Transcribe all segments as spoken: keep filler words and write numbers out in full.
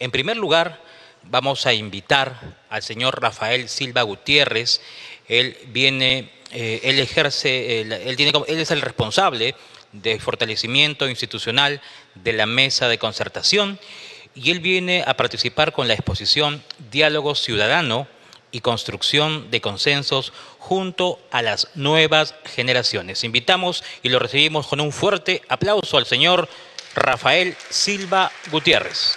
En primer lugar, vamos a invitar al señor Rafael Silva Gutiérrez. Él viene, eh, él ejerce, él, él, tiene, él es el responsable de fortalecimiento institucional de la Mesa de Concertación, y él viene a participar con la exposición Diálogo Ciudadano y Construcción de Consensos junto a las nuevas generaciones. Invitamos y lo recibimos con un fuerte aplauso al señor Rafael Silva Gutiérrez.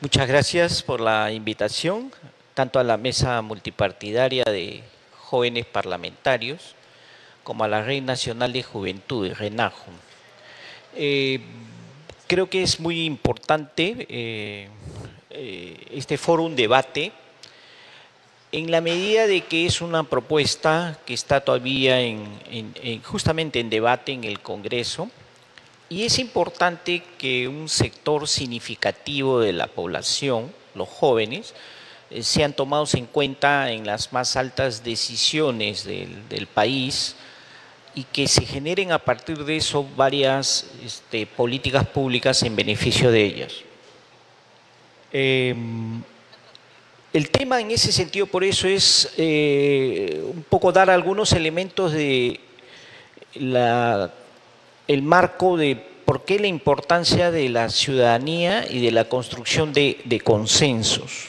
Muchas gracias por la invitación, tanto a la mesa multipartidaria de jóvenes parlamentarios como a la Red Nacional de Juventud, RENAJU. Eh, creo que es muy importante eh, eh, este foro, un debate, en la medida de que es una propuesta que está todavía en, en, en, justamente en debate en el Congreso. Y es importante que un sector significativo de la población, los jóvenes, eh, sean tomados en cuenta en las más altas decisiones del, del país, y que se generen a partir de eso varias este, políticas públicas en beneficio de ellas. Eh, el tema en ese sentido, por eso, es eh, un poco dar algunos elementos de la... el marco de por qué la importancia de la ciudadanía y de la construcción de, de consensos.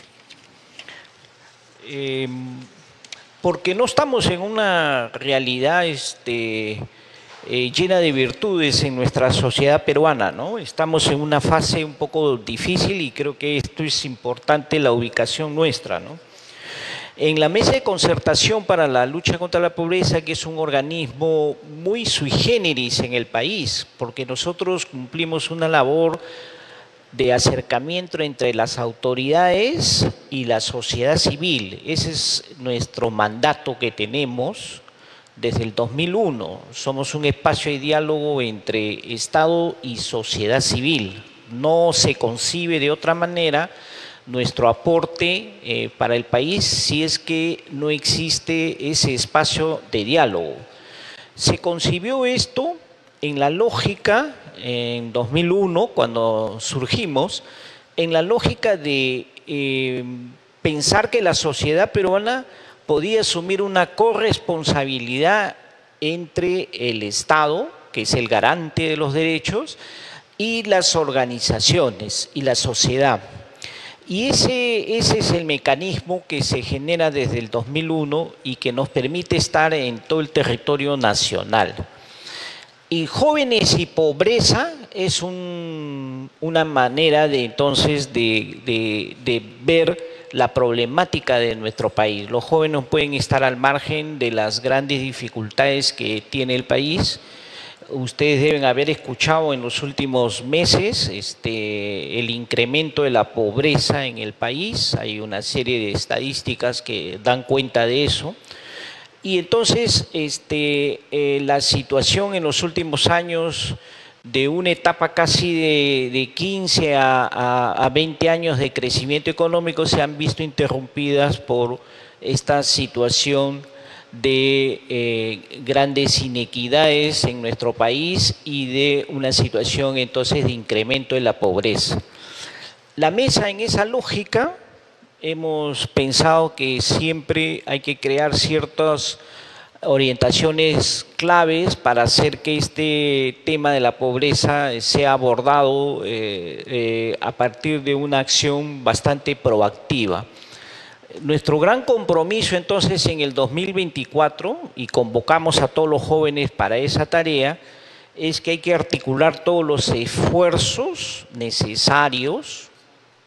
Eh, porque no estamos en una realidad este, eh, llena de virtudes en nuestra sociedad peruana, ¿no? Estamos en una fase un poco difícil, y creo que esto es importante, la ubicación nuestra, ¿no? En la Mesa de Concertación para la Lucha contra la Pobreza, que es un organismo muy sui generis en el país, porque nosotros cumplimos una labor de acercamiento entre las autoridades y la sociedad civil. Ese es nuestro mandato que tenemos desde el dos mil uno. Somos un espacio de diálogo entre Estado y sociedad civil. No se concibe de otra manera nuestro aporte eh, para el país si es que no existe ese espacio de diálogo. Se concibió esto en la lógica, en dos mil uno, cuando surgimos, en la lógica de eh, pensar que la sociedad peruana podía asumir una corresponsabilidad entre el Estado, que es el garante de los derechos, y las organizaciones y la sociedad. Y ese, ese es el mecanismo que se genera desde el dos mil uno y que nos permite estar en todo el territorio nacional. Y jóvenes y pobreza es un, una manera de entonces de, de, de ver la problemática de nuestro país. Los jóvenes pueden estar al margen de las grandes dificultades que tiene el país. Ustedes deben haber escuchado en los últimos meses este, el incremento de la pobreza en el país. Hay una serie de estadísticas que dan cuenta de eso. Y entonces este, eh, la situación en los últimos años, de una etapa casi de, de quince a, a, a veinte años de crecimiento económico, se han visto interrumpidas por esta situación de eh, grandes inequidades en nuestro país y de una situación entonces de incremento de la pobreza. La mesa, en esa lógica, hemos pensado que siempre hay que crear ciertas orientaciones claves para hacer que este tema de la pobreza sea abordado eh, eh, a partir de una acción bastante proactiva. Nuestro gran compromiso entonces en el dos mil veinticuatro, y convocamos a todos los jóvenes para esa tarea, es que hay que articular todos los esfuerzos necesarios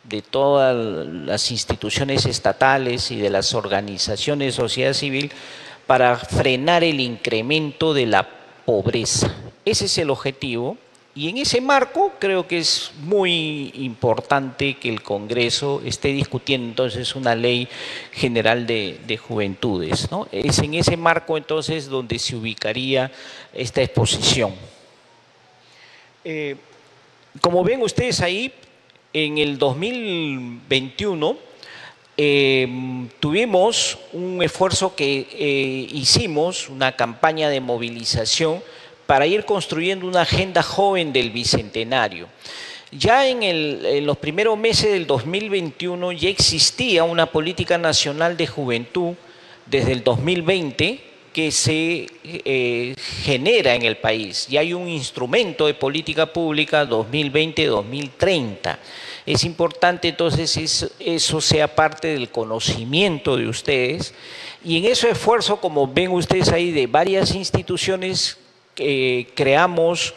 de todas las instituciones estatales y de las organizaciones de sociedad civil para frenar el incremento de la pobreza. Ese es el objetivo. Y en ese marco creo que es muy importante que el Congreso esté discutiendo entonces una ley general de, de juventudes, ¿no? Es en ese marco entonces donde se ubicaría esta exposición. Eh, como ven ustedes ahí, en el dos mil veintiuno eh, tuvimos un esfuerzo que eh, hicimos, una campaña de movilización para ir construyendo una agenda joven del Bicentenario. Ya en, el, en los primeros meses del dos mil veintiuno ya existía una política nacional de juventud desde el dos mil veinte que se eh, genera en el país. Ya hay un instrumento de política pública dos mil veinte a dos mil treinta. Es importante entonces eso, eso sea parte del conocimiento de ustedes. Y en ese esfuerzo, como ven ustedes ahí, de varias instituciones, eh, creamos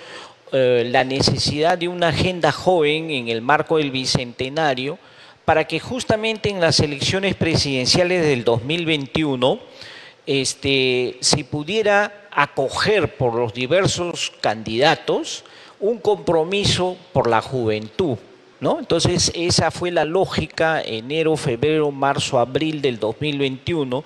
eh, la necesidad de una agenda joven en el marco del Bicentenario para que justamente en las elecciones presidenciales del dos mil veintiuno este, se pudiera acoger por los diversos candidatos un compromiso por la juventud, ¿no? Entonces, esa fue la lógica, enero, febrero, marzo, abril del dos mil veintiuno,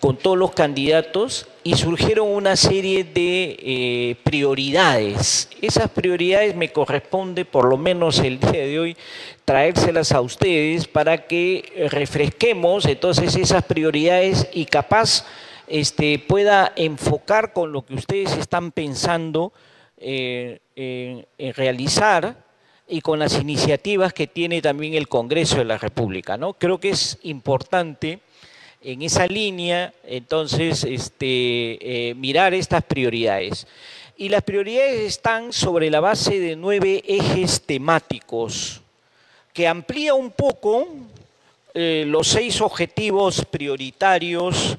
con todos los candidatos, y surgieron una serie de eh, prioridades. Esas prioridades me corresponde, por lo menos el día de hoy, traérselas a ustedes para que refresquemos entonces esas prioridades y capaz este, pueda enfocar con lo que ustedes están pensando eh, en, en realizar, y con las iniciativas que tiene también el Congreso de la República, ¿no? Creo que es importante en esa línea, entonces, este, eh, mirar estas prioridades. Y las prioridades están sobre la base de nueve ejes temáticos, que amplía un poco eh, los seis objetivos prioritarios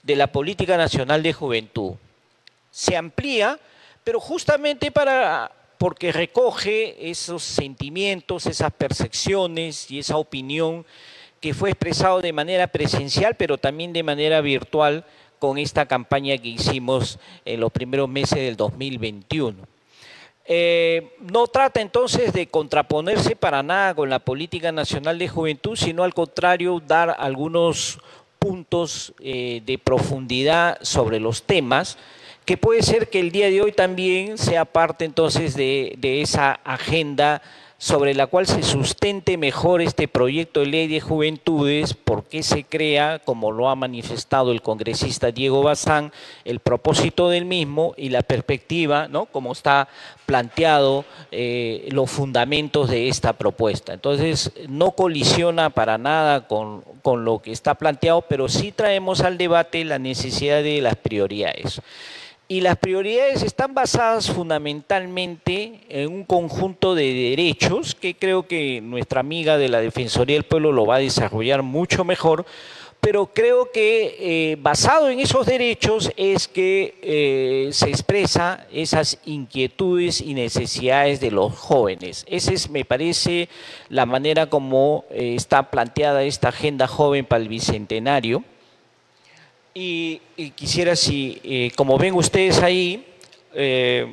de la Política Nacional de Juventud. Se amplía, pero justamente para... porque recoge esos sentimientos, esas percepciones y esa opinión que fue expresado de manera presencial, pero también de manera virtual con esta campaña que hicimos en los primeros meses del dos mil veintiuno. Eh, no trata entonces de contraponerse para nada con la Política Nacional de Juventud, sino al contrario, dar algunos puntos eh, de profundidad sobre los temas, que puede ser que el día de hoy también sea parte entonces de, de esa agenda sobre la cual se sustente mejor este proyecto de ley de juventudes, porque se crea, como lo ha manifestado el congresista Diego Bazán, el propósito del mismo y la perspectiva, ¿no?, como está planteado eh, los fundamentos de esta propuesta. Entonces, no colisiona para nada con, con lo que está planteado, pero sí traemos al debate la necesidad de las prioridades. Y las prioridades están basadas fundamentalmente en un conjunto de derechos que creo que nuestra amiga de la Defensoría del Pueblo lo va a desarrollar mucho mejor, pero creo que eh, basado en esos derechos es que eh, se expresa esas inquietudes y necesidades de los jóvenes. Esa es, me parece, la manera como eh, está planteada esta agenda joven para el Bicentenario. Y, y quisiera, si, eh, como ven ustedes ahí, eh,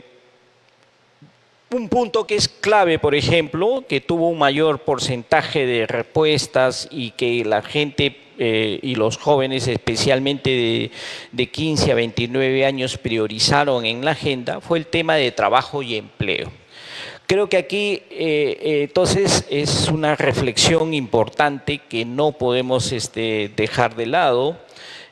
un punto que es clave, por ejemplo, que tuvo un mayor porcentaje de respuestas y que la gente eh, y los jóvenes especialmente de, de quince a veintinueve años priorizaron en la agenda, fue el tema de trabajo y empleo. Creo que aquí, eh, entonces, es una reflexión importante que no podemos este, dejar de lado.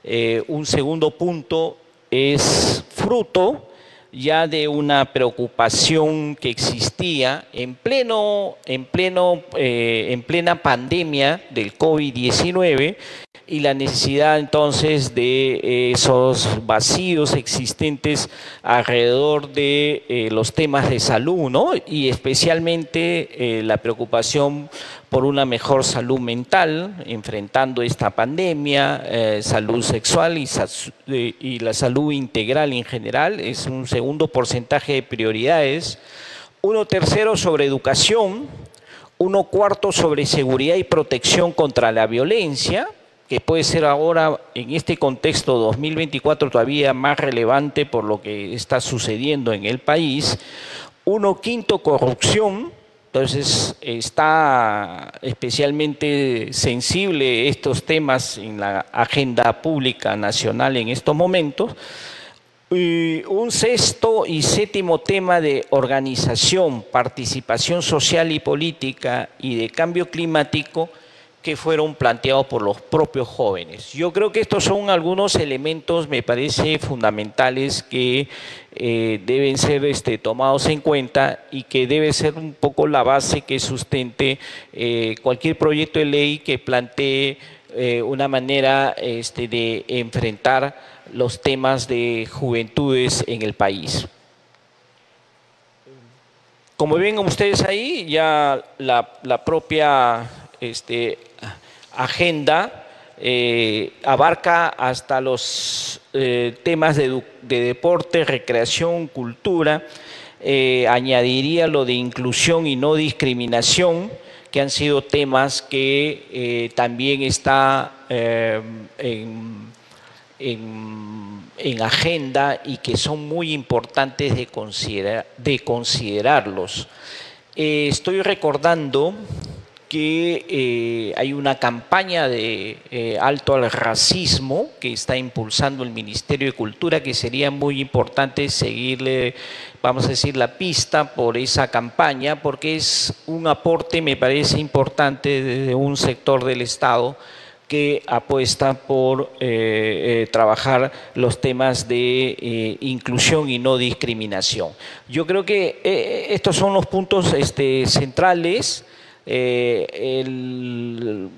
Eh, un segundo punto es fruto ya de una preocupación que existía en pleno, en pleno, eh, en plena pandemia del COVID diecinueve y la necesidad entonces de esos vacíos existentes alrededor de eh, los temas de salud, ¿no? Y especialmente eh, la preocupación por una mejor salud mental, enfrentando esta pandemia, eh, salud sexual y, y la salud integral en general, es un segundo porcentaje de prioridades. Uno tercero sobre educación, uno cuarto sobre seguridad y protección contra la violencia, que puede ser ahora, en este contexto dos mil veinticuatro, todavía más relevante por lo que está sucediendo en el país. Uno quinto, corrupción. Entonces, está especialmente sensible estos temas en la agenda pública nacional en estos momentos. Y un sexto y séptimo tema de organización, participación social y política y de cambio climático que fueron planteados por los propios jóvenes. Yo creo que estos son algunos elementos, me parece, fundamentales que eh, deben ser este, tomados en cuenta y que debe ser un poco la base que sustente eh, cualquier proyecto de ley que plantee eh, una manera este, de enfrentar los temas de juventudes en el país. Como ven ustedes ahí, ya la, la propia este, agenda eh, abarca hasta los eh, temas de, de deporte, recreación, cultura, eh, añadiría lo de inclusión y no discriminación, que han sido temas que eh, también está eh, en... En, en agenda y que son muy importantes de, considera, de considerarlos. Eh, estoy recordando que eh, hay una campaña de eh, alto al racismo que está impulsando el Ministerio de Cultura, que sería muy importante seguirle, vamos a decir, la pista por esa campaña, porque es un aporte, me parece, importante desde un sector del Estado que apuesta por eh, eh, trabajar los temas de eh, inclusión y no discriminación. Yo creo que eh, estos son los puntos este, centrales. Eh, el,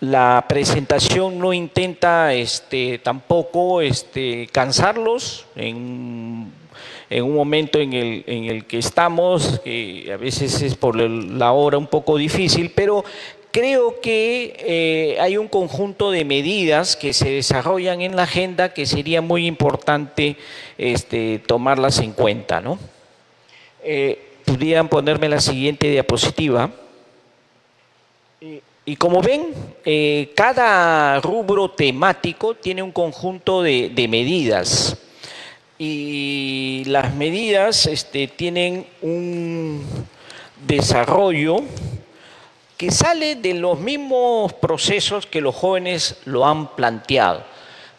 la presentación no intenta este, tampoco este, cansarlos en, en un momento en el, en el que estamos, que a veces es por la hora un poco difícil, pero creo que eh, hay un conjunto de medidas que se desarrollan en la agenda que sería muy importante este, tomarlas en cuenta, ¿no? Eh, pudieran ponerme la siguiente diapositiva. Y, y como ven, eh, cada rubro temático tiene un conjunto de, de medidas. Y las medidas este, tienen un desarrollo que sale de los mismos procesos que los jóvenes lo han planteado.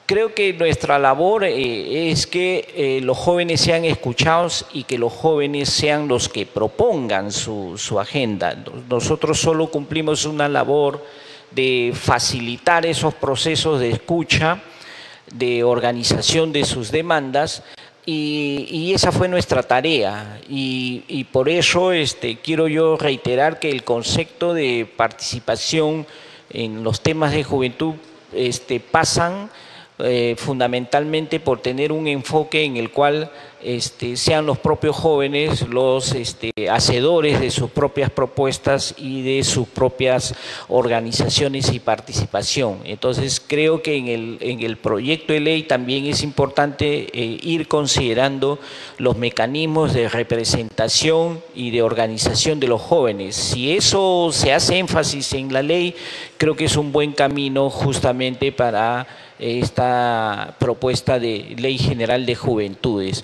Creo que nuestra labor eh, es que eh, los jóvenes sean escuchados y que los jóvenes sean los que propongan su, su agenda. Nosotros solo cumplimos una labor de facilitar esos procesos de escucha, de organización de sus demandas, Y, y esa fue nuestra tarea y, y por eso este, quiero yo reiterar que el concepto de participación en los temas de juventud este, pasan eh, fundamentalmente por tener un enfoque en el cual este, sean los propios jóvenes los este, hacedores de sus propias propuestas y de sus propias organizaciones y participación. Entonces creo que en el, en el proyecto de ley también es importante eh, ir considerando los mecanismos de representación y de organización de los jóvenes. Si eso se hace énfasis en la ley, creo que es un buen camino justamente para esta propuesta de Ley General de Juventudes.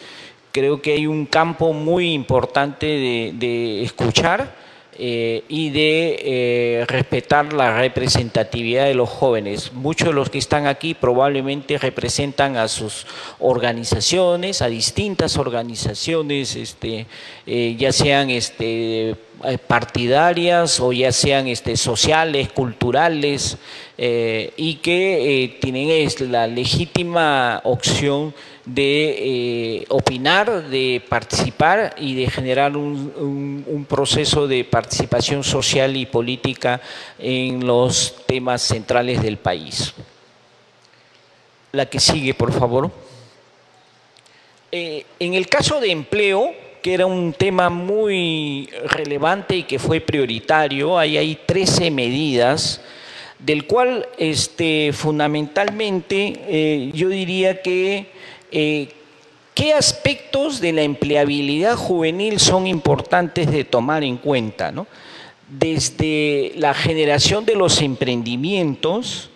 Creo que hay un campo muy importante de, de escuchar eh, y de eh, respetar la representatividad de los jóvenes. Muchos de los que están aquí probablemente representan a sus organizaciones, a distintas organizaciones, este, eh, ya sean este, partidarias o ya sean este, sociales, culturales, eh, y que eh, tienen es, la legítima opción de eh, opinar, de participar y de generar un, un, un proceso de participación social y política en los temas centrales del país. La que sigue, por favor. Eh, en el caso de empleo, que era un tema muy relevante y que fue prioritario, ahí hay trece medidas, del cual este, fundamentalmente eh, yo diría que Eh, ¿qué aspectos de la empleabilidad juvenil son importantes de tomar en cuenta, ¿no? Desde la generación de los emprendimientos,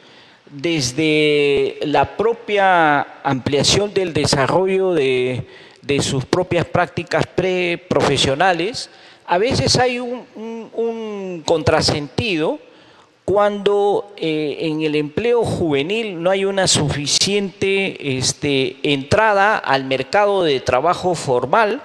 desde la propia ampliación del desarrollo de, de sus propias prácticas pre-profesionales, a veces hay un, un, un contrasentido cuando eh, en el empleo juvenil no hay una suficiente este, entrada al mercado de trabajo formal,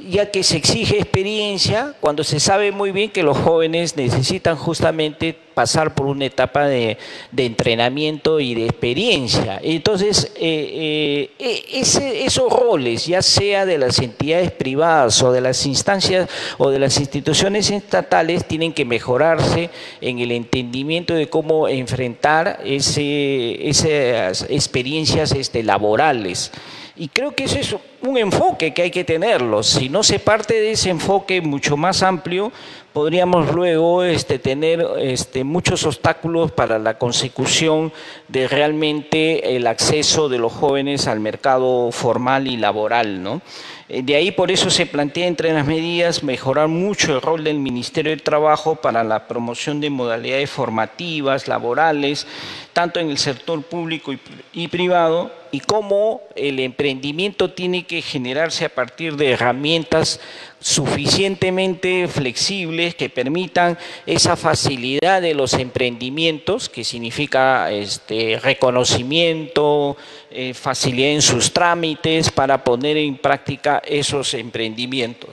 ya que se exige experiencia, cuando se sabe muy bien que los jóvenes necesitan justamente pasar por una etapa de, de entrenamiento y de experiencia. Entonces, eh, eh, ese, esos roles, ya sea de las entidades privadas o de las instancias o de las instituciones estatales, tienen que mejorarse en el entendimiento de cómo enfrentar ese, esas experiencias este, laborales. Y creo que ese es un enfoque que hay que tenerlo. Si no se parte de ese enfoque mucho más amplio, podríamos luego este, tener este, muchos obstáculos para la consecución de realmente el acceso de los jóvenes al mercado formal y laboral, ¿no? De ahí por eso se plantea entre las medidas mejorar mucho el rol del Ministerio del Trabajo para la promoción de modalidades formativas, laborales, tanto en el sector público y, y privado, y cómo el emprendimiento tiene que generarse a partir de herramientas suficientemente flexibles que permitan esa facilidad de los emprendimientos, que significa este, reconocimiento, eh, facilidad en sus trámites para poner en práctica esos emprendimientos.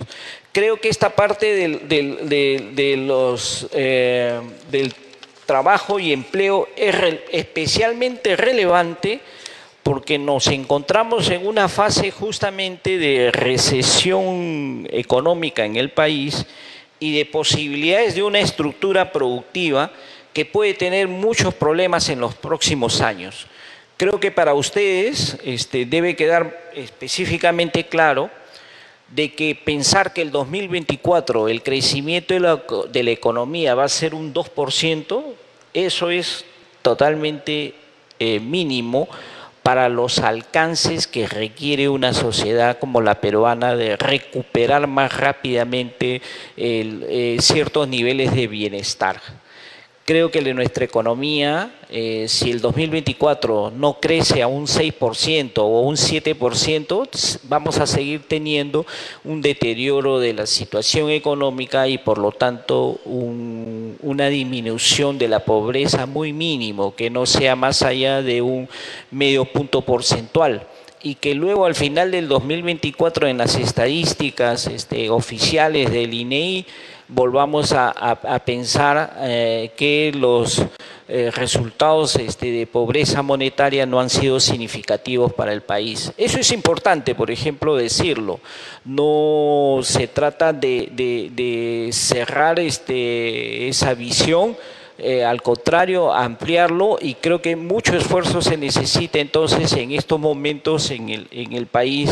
Creo que esta parte del, del, de, de los, eh, del trabajo y empleo es re, especialmente relevante porque nos encontramos en una fase justamente de recesión económica en el país y de posibilidades de una estructura productiva que puede tener muchos problemas en los próximos años. Creo que para ustedes este, debe quedar específicamente claro de que pensar que el dos mil veinticuatro el crecimiento de la, de la economía va a ser un dos por ciento, eso es totalmente eh, mínimo para los alcances que requiere una sociedad como la peruana de recuperar más rápidamente el, eh, ciertos niveles de bienestar. Creo que de nuestra economía, eh, si el dos mil veinticuatro no crece a un seis por ciento o un siete por ciento, vamos a seguir teniendo un deterioro de la situación económica y por lo tanto un, una disminución de la pobreza muy mínimo, que no sea más allá de un medio punto porcentual. Y que luego al final del dos mil veinticuatro en las estadísticas este, oficiales del I N E I volvamos a, a, a pensar eh, que los eh, resultados este, de pobreza monetaria no han sido significativos para el país. Eso es importante, por ejemplo, decirlo. No se trata de, de, de cerrar este, esa visión. Eh, al contrario, ampliarlo, y creo que mucho esfuerzo se necesita entonces en estos momentos en el, en el país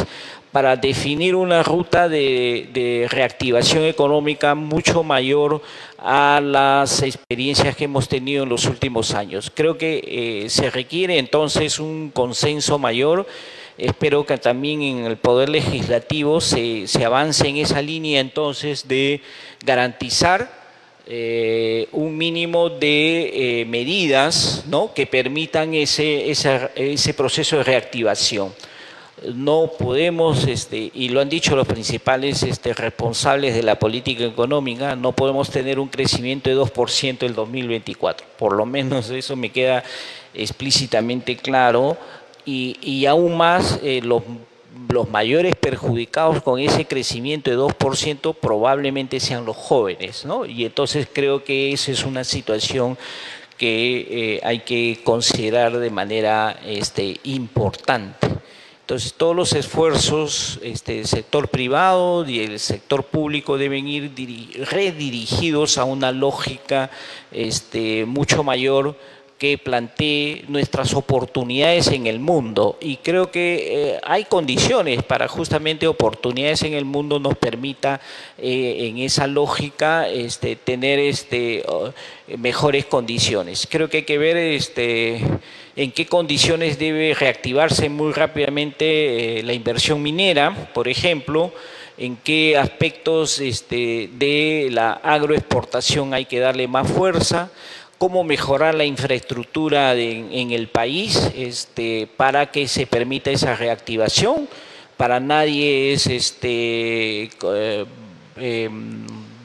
para definir una ruta de, de reactivación económica mucho mayor a las experiencias que hemos tenido en los últimos años. Creo que eh, se requiere entonces un consenso mayor. Espero que también en el Poder Legislativo se, se avance en esa línea entonces de garantizar Eh, un mínimo de eh, medidas, ¿no?, que permitan ese, ese, ese proceso de reactivación. No podemos, este, y lo han dicho los principales este, responsables de la política económica, no podemos tener un crecimiento de dos por ciento el dos mil veinticuatro. Por lo menos eso me queda explícitamente claro, y, y aún más eh, los los mayores perjudicados con ese crecimiento de dos por ciento probablemente sean los jóvenes, ¿no? Y entonces creo que esa es una situación que eh, hay que considerar de manera este, importante. Entonces todos los esfuerzos este, del sector privado y el sector público deben ir redirigidos a una lógica este, mucho mayor que plantee nuestras oportunidades en el mundo, y creo que eh, hay condiciones para justamente oportunidades en el mundo nos permita eh, en esa lógica este, tener este, oh, mejores condiciones. Creo que hay que ver este, en qué condiciones debe reactivarse muy rápidamente eh, la inversión minera, por ejemplo, en qué aspectos este, de la agroexportación hay que darle más fuerza, cómo mejorar la infraestructura de, en el país este, para que se permita esa reactivación. Para nadie es este, eh, eh,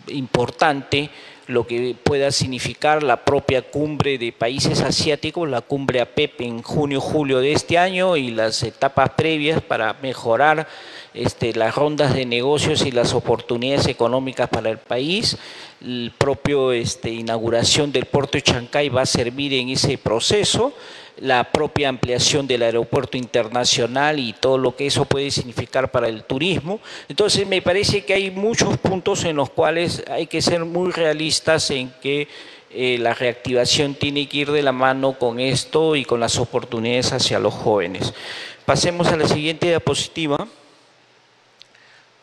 importante lo que pueda significar la propia cumbre de países asiáticos, la cumbre A P E C en junio-julio de este año y las etapas previas para mejorar este, las rondas de negocios y las oportunidades económicas para el país. El propio este, inauguración del puerto de Chancay va a servir en ese proceso. La propia ampliación del aeropuerto internacional y todo lo que eso puede significar para el turismo. Entonces me parece que hay muchos puntos en los cuales hay que ser muy realistas en que eh, la reactivación tiene que ir de la mano con esto y con las oportunidades hacia los jóvenes. Pasemos a la siguiente diapositiva.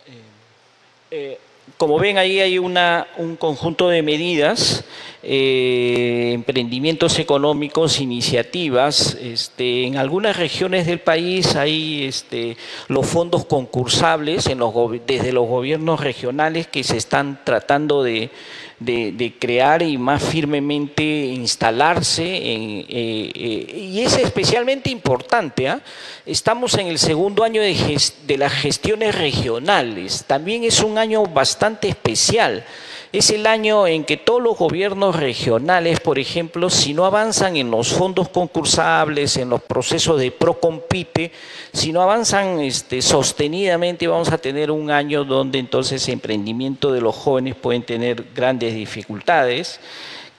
Eh, eh, Como ven, ahí hay una, un conjunto de medidas, eh, emprendimientos económicos, iniciativas. Este, en algunas regiones del país hay este, los fondos concursables en los, desde los gobiernos regionales que se están tratando de, de, de crear y más firmemente instalarse. En, eh, eh, y es especialmente importante, ¿eh? Estamos en el segundo año de, gest, de las gestiones regionales. También es un año bastante especial. Es el año en que todos los gobiernos regionales, por ejemplo, si no avanzan en los fondos concursables, en los procesos de procompite, si no avanzan este, sostenidamente, vamos a tener un año donde entonces el emprendimiento de los jóvenes pueden tener grandes dificultades.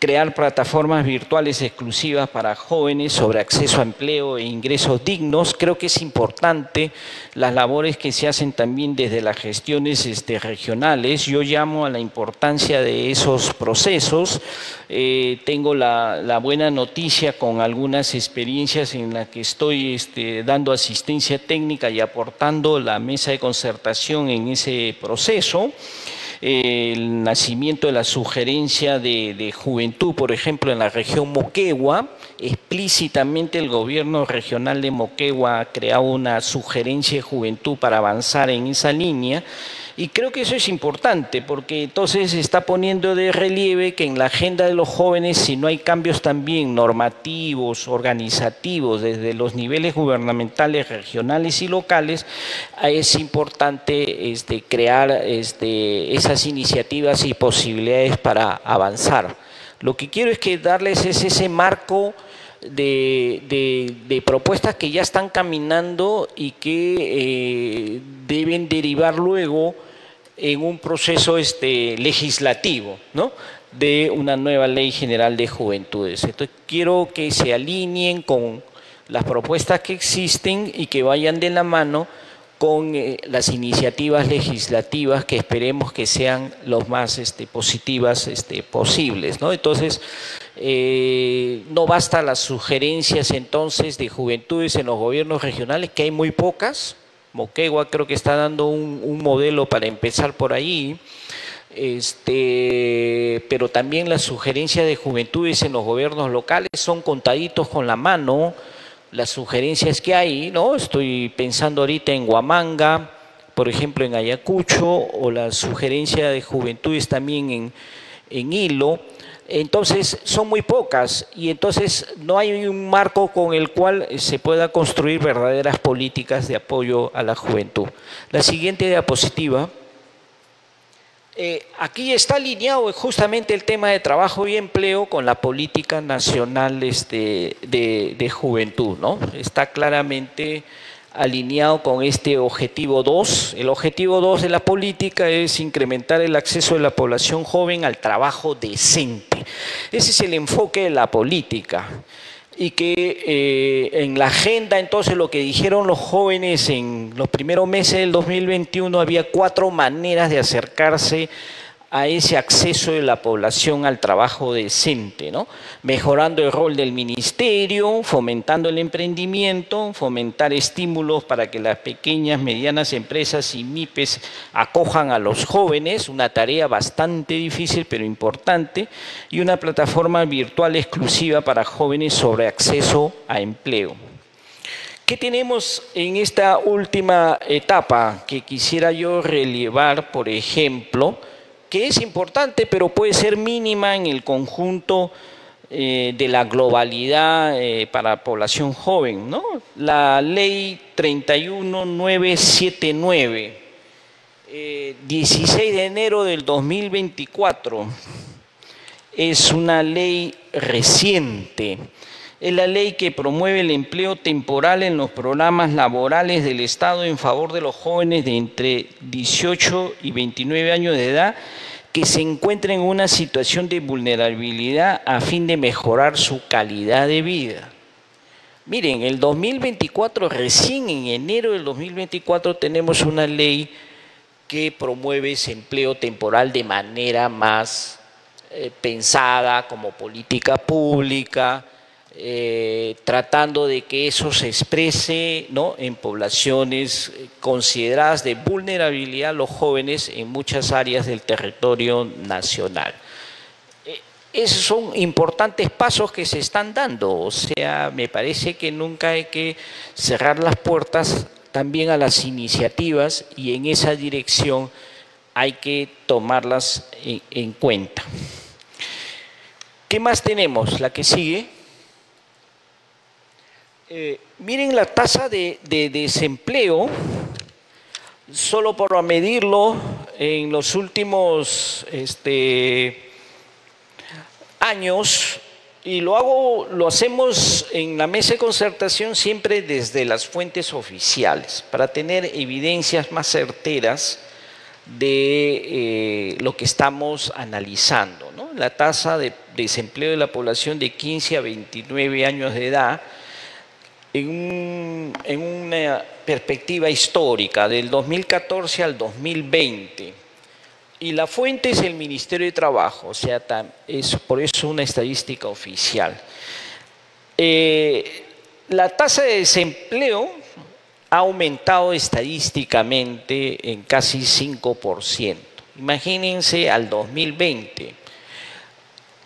Crear plataformas virtuales exclusivas para jóvenes sobre acceso a empleo e ingresos dignos. Creo que es importante las labores que se hacen también desde las gestiones este, regionales. Yo llamo a la importancia de esos procesos. Eh, tengo la, la buena noticia con algunas experiencias en las que estoy este, dando asistencia técnica y aportando la mesa de concertación en ese proceso. El nacimiento de la sugerencia de, de juventud, por ejemplo, en la región Moquegua, explícitamente el gobierno regional de Moquegua ha creado una sugerencia de juventud para avanzar en esa línea. Y creo que eso es importante porque entonces se está poniendo de relieve que en la agenda de los jóvenes, si no hay cambios también normativos, organizativos, desde los niveles gubernamentales, regionales y locales, es importante este, crear este, esas iniciativas y posibilidades para avanzar. Lo que quiero es que darles es ese marco De, de, de propuestas que ya están caminando y que eh, deben derivar luego en un proceso este, legislativo, ¿no?, de una nueva ley general de juventudes. Entonces, quiero que se alineen con las propuestas que existen y que vayan de la mano con eh, las iniciativas legislativas que esperemos que sean los más este, positivas este, posibles, ¿no? Entonces, eh, no basta las sugerencias entonces de juventudes en los gobiernos regionales, que hay muy pocas. Moquegua creo que está dando un, un modelo para empezar por ahí. Este, pero también las sugerencias de juventudes en los gobiernos locales son contaditos con la mano. Las sugerencias que hay, ¿no? Estoy pensando ahorita en Huamanga, por ejemplo en Ayacucho, o la sugerencia de juventudes también en, en Ilo. Entonces son muy pocas y entonces no hay un marco con el cual se pueda construir verdaderas políticas de apoyo a la juventud. La siguiente diapositiva. Eh, aquí está alineado justamente el tema de trabajo y empleo con la política nacional este, de, de juventud, ¿no? Está claramente alineado con este objetivo dos. El objetivo dos de la política es incrementar el acceso de la población joven al trabajo decente. Ese es el enfoque de la política. Y que eh, en la agenda, entonces, lo que dijeron los jóvenes en los primeros meses del dos mil veintiuno, había cuatro maneras de acercarse a ese acceso de la población al trabajo decente, ¿no? Mejorando el rol del ministerio, fomentando el emprendimiento, fomentar estímulos para que las pequeñas, medianas empresas y MIPES acojan a los jóvenes, una tarea bastante difícil pero importante, y una plataforma virtual exclusiva para jóvenes sobre acceso a empleo. ¿Qué tenemos en esta última etapa que quisiera yo relevar, por ejemplo, que es importante, pero puede ser mínima en el conjunto eh, de la globalidad eh, para población joven, ¿no? La ley treinta y uno mil novecientos setenta y nueve, eh, dieciséis de enero del dos mil veinticuatro, es una ley reciente. Es la ley que promueve el empleo temporal en los programas laborales del Estado en favor de los jóvenes de entre dieciocho y veintinueve años de edad que se encuentren en una situación de vulnerabilidad a fin de mejorar su calidad de vida. Miren, el dos mil veinticuatro, recién en enero del dos mil veinticuatro, tenemos una ley que promueve ese empleo temporal de manera más eh, pensada como política pública, eh, tratando de que eso se exprese, ¿no?, en poblaciones consideradas de vulnerabilidad a los jóvenes en muchas áreas del territorio nacional. Esos son importantes pasos que se están dando, o sea, me parece que nunca hay que cerrar las puertas también a las iniciativas y en esa dirección hay que tomarlas en, en cuenta. ¿Qué más tenemos? La que sigue. Eh, miren la tasa de, de desempleo, solo para medirlo en los últimos... Este, años, y lo hago, lo hacemos en la mesa de concertación siempre desde las fuentes oficiales, para tener evidencias más certeras de eh, lo que estamos analizando, ¿no? La tasa de desempleo de la población de quince a veintinueve años de edad, en, un, en una perspectiva histórica, del dos mil catorce al dos mil veinte. Y la fuente es el Ministerio de Trabajo, o sea, es por eso una estadística oficial. Eh, la tasa de desempleo ha aumentado estadísticamente en casi cinco por ciento. Imagínense al dos mil veinte.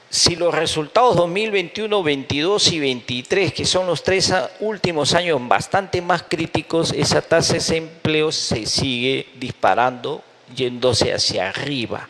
Si los resultados dos mil veintiuno, veintidós y veintitrés, que son los tres últimos años bastante más críticos, esa tasa de desempleo se sigue disparando, yéndose hacia arriba.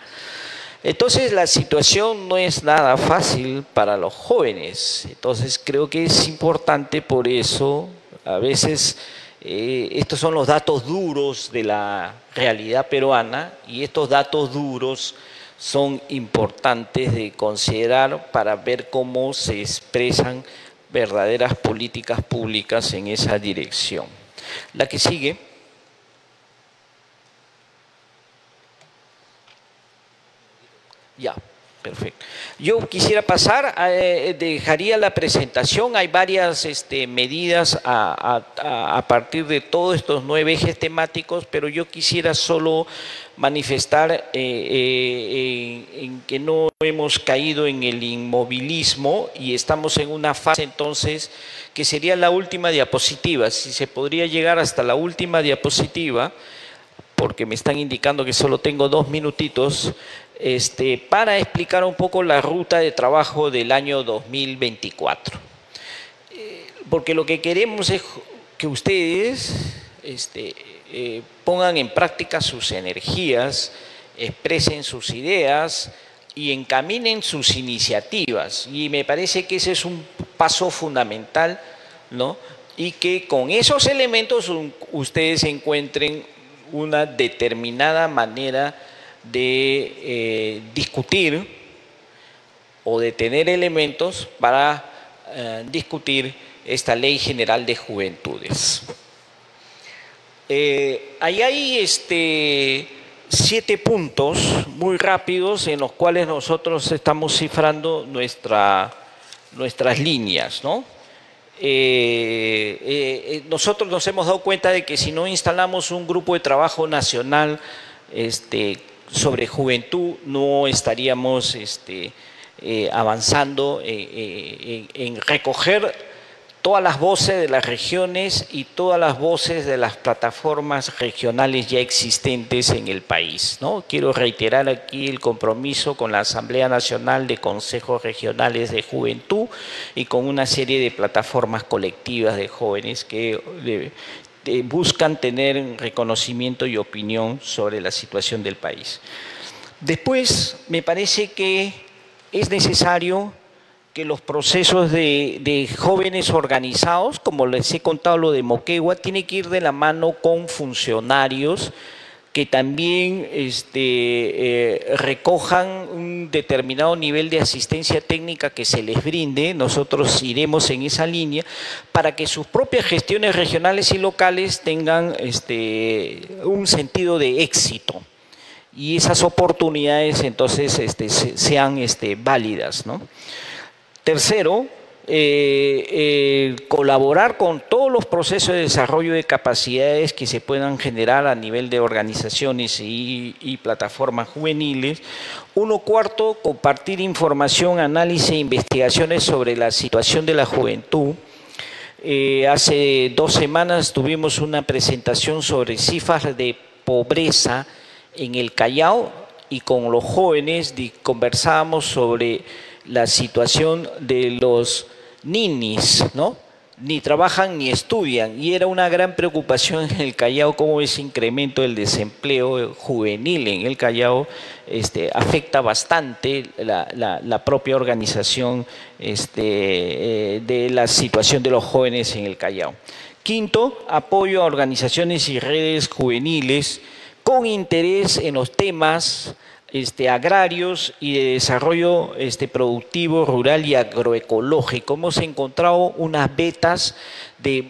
Entonces la situación no es nada fácil para los jóvenes, entonces creo que es importante, por eso a veces eh, estos son los datos duros de la realidad peruana, y estos datos duros son importantes de considerar para ver cómo se expresan verdaderas políticas públicas en esa dirección. La que sigue. Ya, perfecto. Yo quisiera pasar, eh, dejaría la presentación, hay varias este, medidas a, a, a partir de todos estos nueve ejes temáticos, pero yo quisiera solo manifestar eh, eh, en, en que no hemos caído en el inmovilismo y estamos en una fase entonces que sería la última diapositiva, si se podría llegar hasta la última diapositiva, porque me están indicando que solo tengo dos minutitos, Este, para explicar un poco la ruta de trabajo del año dos mil veinticuatro. Eh, porque lo que queremos es que ustedes este, eh, pongan en práctica sus energías, expresen sus ideas y encaminen sus iniciativas. Y me parece que ese es un paso fundamental, ¿no? Y que con esos elementos un, ustedes encuentren una determinada manera de eh, discutir o de tener elementos para eh, discutir esta Ley General de Juventudes. Eh, ahí hay este, siete puntos muy rápidos en los cuales nosotros estamos cifrando nuestra, nuestras líneas, ¿no? Eh, eh, nosotros nos hemos dado cuenta de que si no instalamos un grupo de trabajo nacional este, sobre juventud, no estaríamos este, eh, avanzando eh, eh, en, en recoger todas las voces de las regiones y todas las voces de las plataformas regionales ya existentes en el país, ¿no? Quiero reiterar aquí el compromiso con la Asamblea Nacional de Consejos Regionales de Juventud y con una serie de plataformas colectivas de jóvenes que de, buscan tener reconocimiento y opinión sobre la situación del país. Después, me parece que es necesario que los procesos de, de jóvenes organizados, como les he contado lo de Moquegua, tiene que ir de la mano con funcionarios que también este, eh, recojan un determinado nivel de asistencia técnica que se les brinde. Nosotros iremos en esa línea para que sus propias gestiones regionales y locales tengan este, un sentido de éxito y esas oportunidades entonces este, sean este, válidas, ¿no? Tercero, Eh, eh, colaborar con todos los procesos de desarrollo de capacidades que se puedan generar a nivel de organizaciones y, y plataformas juveniles. Uno cuarto, compartir información, análisis e investigaciones sobre la situación de la juventud. Eh, hace dos semanas tuvimos una presentación sobre cifras de pobreza en el Callao y con los jóvenes conversábamos sobre la situación de los ninis, ¿no? Ni trabajan ni estudian, y era una gran preocupación en el Callao cómo ese incremento del desempleo juvenil en el Callao este, afecta bastante la, la, la propia organización este, eh, de la situación de los jóvenes en el Callao. Quinto, apoyo a organizaciones y redes juveniles con interés en los temas Este, agrarios y de desarrollo este, productivo, rural y agroecológico. Hemos encontrado unas vetas de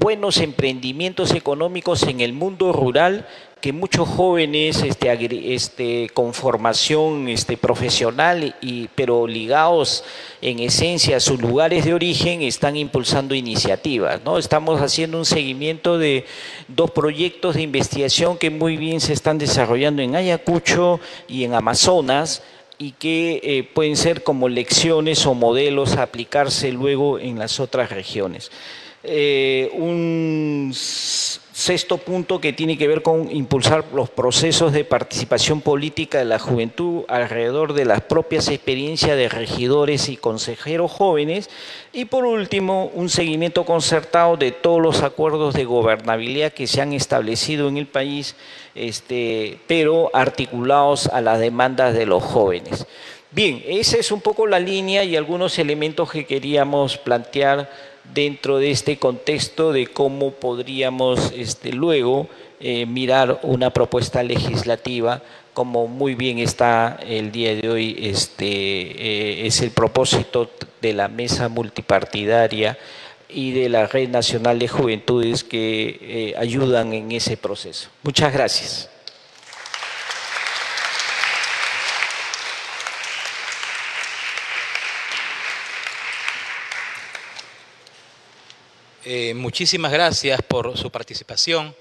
buenos emprendimientos económicos en el mundo rural que muchos jóvenes este, agri, este, con formación este, profesional, y, pero ligados en esencia a sus lugares de origen, están impulsando iniciativas, ¿no? Estamos haciendo un seguimiento de dos proyectos de investigación que muy bien se están desarrollando en Ayacucho y en Amazonas, y que eh, pueden ser como lecciones o modelos a aplicarse luego en las otras regiones. Eh, un sexto punto que tiene que ver con impulsar los procesos de participación política de la juventud alrededor de las propias experiencias de regidores y consejeros jóvenes. Y por último, un seguimiento concertado de todos los acuerdos de gobernabilidad que se han establecido en el país, este, pero articulados a las demandas de los jóvenes. Bien, esa es un poco la línea y algunos elementos que queríamos plantear dentro de este contexto de cómo podríamos este, luego eh, mirar una propuesta legislativa, como muy bien está el día de hoy, este, eh, es el propósito de la mesa multipartidaria y de la Red Nacional de Juventudes que eh, ayudan en ese proceso. Muchas gracias. Eh, muchísimas gracias por su participación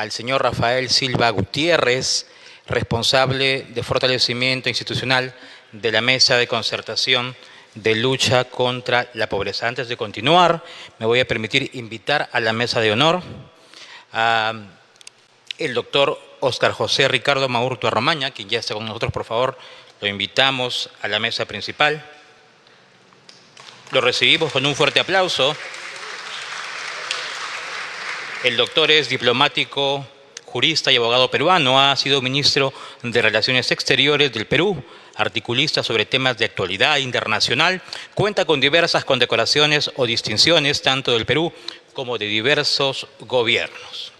al señor Rafael Silva Gutiérrez, responsable de fortalecimiento institucional de la Mesa de Concertación de Lucha contra la Pobreza. Antes de continuar, me voy a permitir invitar a la mesa de honor al doctor Oscar José Ricardo Maúrtua de Romaña, quien ya está con nosotros. Por favor, lo invitamos a la mesa principal. Lo recibimos con un fuerte aplauso. El doctor es diplomático, jurista y abogado peruano, ha sido ministro de Relaciones Exteriores del Perú, articulista sobre temas de actualidad internacional, cuenta con diversas condecoraciones o distinciones tanto del Perú como de diversos gobiernos.